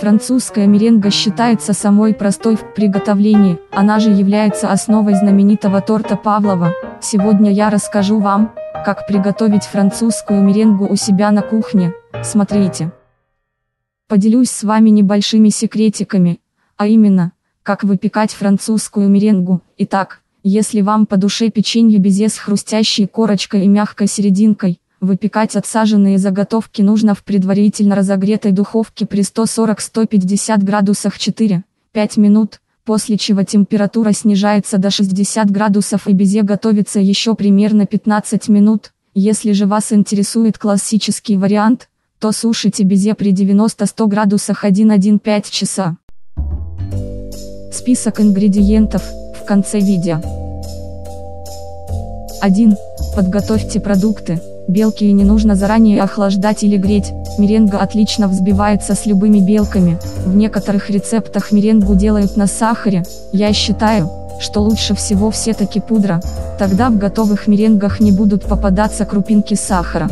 Французская меренга считается самой простой в приготовлении, она же является основой знаменитого торта Павлова. Сегодня я расскажу вам, как приготовить французскую меренгу у себя на кухне. Смотрите. Поделюсь с вами небольшими секретиками, а именно, как выпекать французскую меренгу. Итак, если вам по душе печенье безе с хрустящей корочкой и мягкой серединкой, выпекать отсаженные заготовки нужно в предварительно разогретой духовке при 140-150 градусах 4-5 минут, после чего температура снижается до 60 градусов и безе готовится еще примерно 15 минут. Если же вас интересует классический вариант, то сушите безе при 90-100 градусах 1-1,5 часа. Список ингредиентов в конце видео. 1. Подготовьте продукты. Белки не нужно заранее охлаждать или греть, меренга отлично взбивается с любыми белками. В некоторых рецептах меренгу делают на сахаре, я считаю, что лучше всего все-таки пудра, тогда в готовых меренгах не будут попадаться крупинки сахара.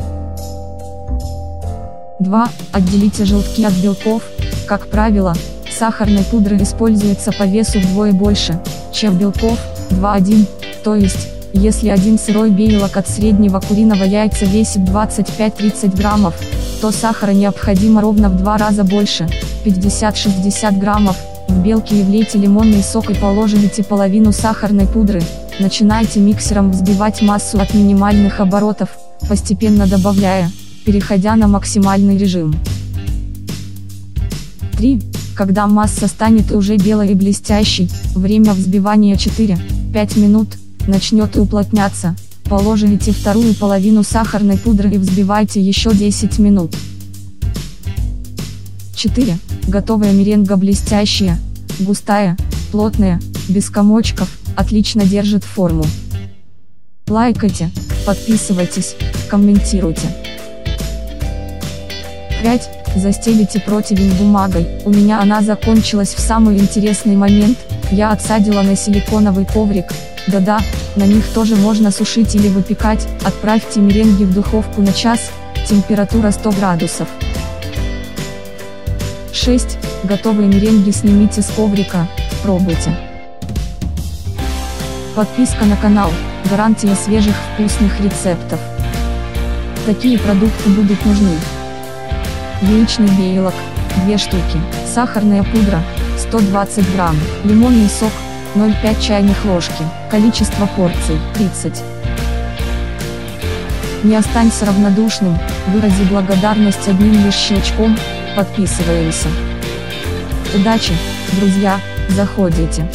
2. Отделите желтки от белков. Как правило, сахарной пудры используется по весу вдвое больше, чем белков, 2:1, то есть, если один сырой белок от среднего куриного яйца весит 25-30 граммов, то сахара необходимо ровно в 2 раза больше, 50-60 граммов. В белки влейте лимонный сок и положите половину сахарной пудры. Начинайте миксером взбивать массу от минимальных оборотов, постепенно добавляя, переходя на максимальный режим. 3. Когда масса станет уже белой и блестящей, время взбивания 4-5 минут. Начнет уплотняться, положите вторую половину сахарной пудры и взбивайте еще 10 минут. 4. Готовая меренга блестящая, густая, плотная, без комочков, отлично держит форму. Лайкайте, подписывайтесь, комментируйте. 5. Застелите противень бумагой. У меня она закончилась в самый интересный момент, я отсадила на силиконовый коврик. Да-да, на них тоже можно сушить или выпекать. Отправьте меренги в духовку на час, температура 100 градусов. 6. Готовые меренги снимите с коврика, пробуйте. Подписка на канал, гарантия свежих вкусных рецептов. Такие продукты будут нужны. Яичный белок, 2 штуки, сахарная пудра, 120 грамм, лимонный сок, 0,5 чайных ложки, количество порций, 30. Не останься равнодушным, вырази благодарность одним лишь щелчком, подписываемся. Удачи, друзья, заходите.